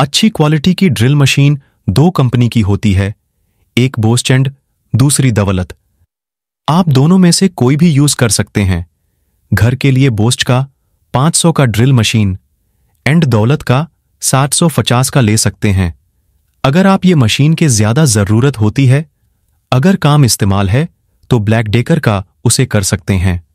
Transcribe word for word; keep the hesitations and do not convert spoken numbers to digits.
अच्छी क्वालिटी की drill machine दो कंपनी की होती है, एक बोस्ट एंड दूसरी दवलत। आप दोनों में से कोई भी यूज कर सकते हैं। घर के लिए बोस्ट का पाँच सौ का ड्रिल मशीन एंड दौलत का सात सौ पचास का ले सकते हैं। अगर आप ये मशीन के ज़्यादा ज़रूरत होती है, अगर काम इस्तेमाल है तो ब्लैक डेकर का उसे कर सकते हैं।